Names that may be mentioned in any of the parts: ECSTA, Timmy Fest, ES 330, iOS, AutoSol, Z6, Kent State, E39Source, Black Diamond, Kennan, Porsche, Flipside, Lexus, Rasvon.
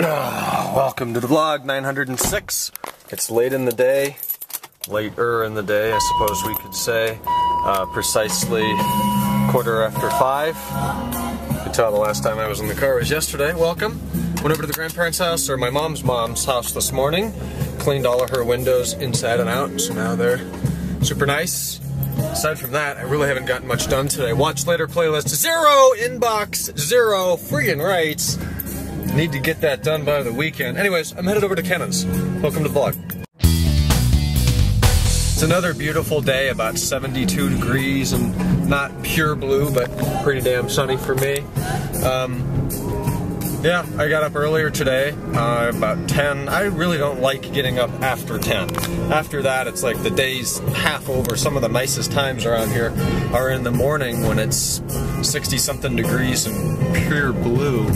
Welcome to the vlog 906. It's late in the day, later in the day, I suppose we could say. Precisely 5:15. You can tell the last time I was in the car was yesterday. Welcome. Went over to the grandparents' house, or my mom's house this morning. Cleaned all of her windows inside and out, so now they're super nice. Aside from that, I really haven't gotten much done today. Watch later playlist, 0, inbox, 0, friggin' rights. Need to get that done by the weekend. Anyways, I'm headed over to Kennan's. Welcome to the vlog. It's another beautiful day, about 72 degrees and not pure blue, but pretty damn sunny for me. Yeah, I got up earlier today, about 10. I really don't like getting up after 10. After that, it's like the day's half over. Some of the nicest times around here are in the morning when it's 60-something degrees and pure blue.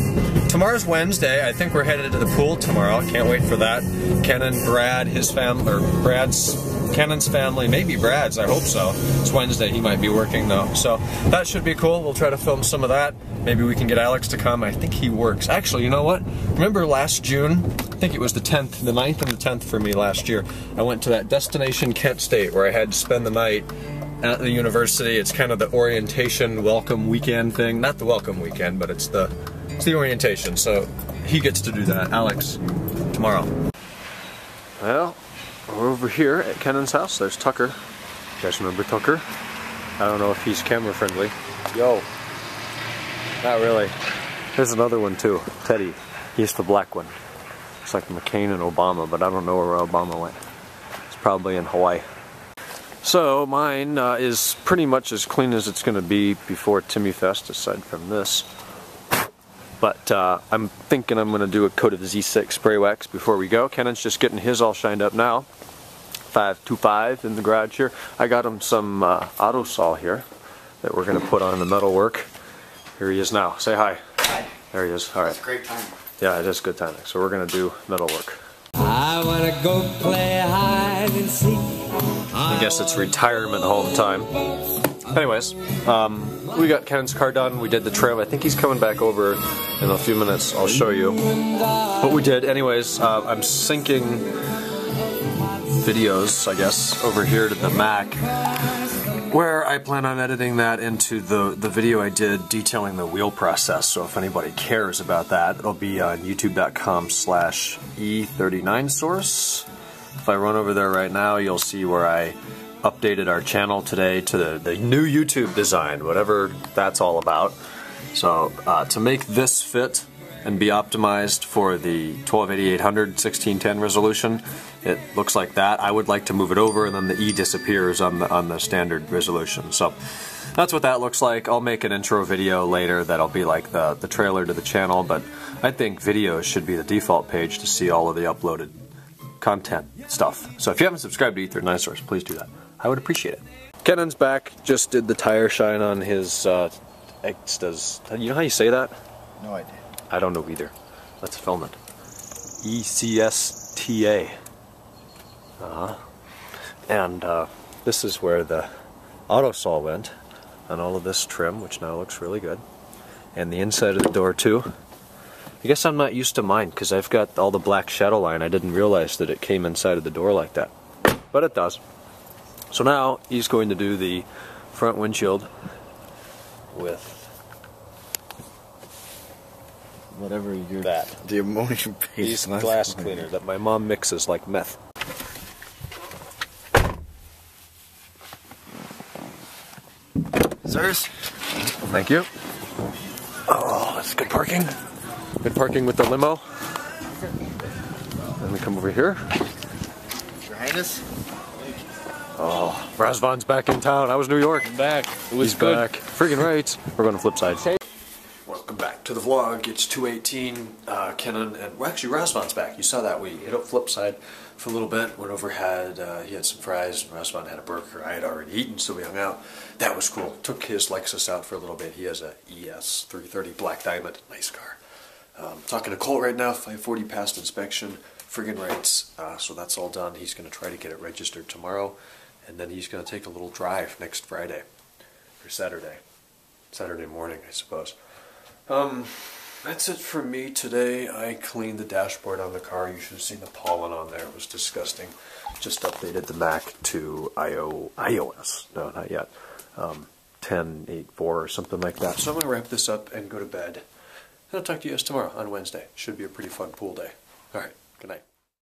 Tomorrow's Wednesday. I think we're headed to the pool tomorrow. Can't wait for that. Kennan, Brad, his family, or Kennan's family, maybe Brad's, I hope so. It's Wednesday, he might be working though. So that should be cool, we'll try to film some of that. Maybe we can get Alex to come, I think he works. Actually, you know what? Remember last June, I think it was the 10th, the 9th and the 10th for me last year, I went to that destination Kent State where I had to spend the night at the university. It's kind of the orientation welcome weekend thing. Not the welcome weekend, but it's the orientation. So he gets to do that, Alex, tomorrow. Well, we're over here at Kennan's house. There's Tucker. You guys remember Tucker? I don't know if he's camera friendly. Yo. Not really. There's another one too. Teddy. He's the black one. It's like McCain and Obama, but I don't know where Obama went. It's probably in Hawaii. So mine is pretty much as clean as it's going to be before Timmy Fest, aside from this. But I'm thinking I'm going to do a coat of Z6 spray wax before we go. Kennan's just getting his all shined up now. 525 in the garage here. I got him some AutoSol here that we're going to put on the metal work. Here he is now. Say hi. Hi. There he is. All right. It's great timing. Yeah, it is good timing. So we're going to do metal work. I want to go play hide and seek. I guess it's retirement home time. Anyways, we got Kennan's car done, we did the trim. I think he's coming back over in a few minutes, I'll show you what we did. Anyways, I'm syncing videos, I guess, over here to the Mac, where I plan on editing that into the video I did detailing the wheel process. So if anybody cares about that, it'll be on youtube.com/E39Source. If I run over there right now, you'll see where I updated our channel today to the new YouTube design, whatever that's all about. So to make this fit and be optimized for the 1280/800/1610 resolution, it looks like that. I would like to move it over, and then the E disappears on the standard resolution. So that's what that looks like. I'll make an intro video later that'll be like the trailer to the channel, but I think videos should be the default page to see all of the uploaded content stuff. So if you haven't subscribed to E39Source, please do that. I would appreciate it. Kennan's back, just did the tire shine on his does you know how you say that? No idea. I don't know either. Let's film it. ECSTA. And this is where the AutoSol went on all of this trim, which now looks really good. And the inside of the door too. I guess I'm not used to mine because I've got all the black shadow line. I didn't realize that it came inside of the door like that, but it does. So now he's going to do the front windshield with whatever you're that. The ammonium paste glass cleaner that my mom mixes like meth. Sirs. Thank you. Oh, that's good parking. Good parking with the limo. Let me come over here. Your Highness. Oh, Rasvon's back in town. I was New York. I'm back. It was He's good. Back. Friggin' right. We're going to Flipside. Welcome back to the vlog. It's 2:18. Kennan and well, actually Rasvon's back. You saw that we hit up Flipside for a little bit. Went over, he had some fries, and Rasvon had a burger. I had already eaten, so we hung out. That was cool. Took his Lexus out for a little bit. He has a ES 330 Black Diamond. Nice car. Talking to Colt right now, 540 past inspection, friggin' rights, so that's all done. He's going to try to get it registered tomorrow, and then he's going to take a little drive next Friday, or Saturday morning, I suppose. That's it for me today. I cleaned the dashboard on the car. You should have seen the pollen on there. It was disgusting. Just updated the Mac to iOS. No, not yet. 10.8.4 or something like that. So I'm going to wrap this up and go to bed. And I'll talk to you guys tomorrow on Wednesday. Should be a pretty fun pool day. All right. Good night.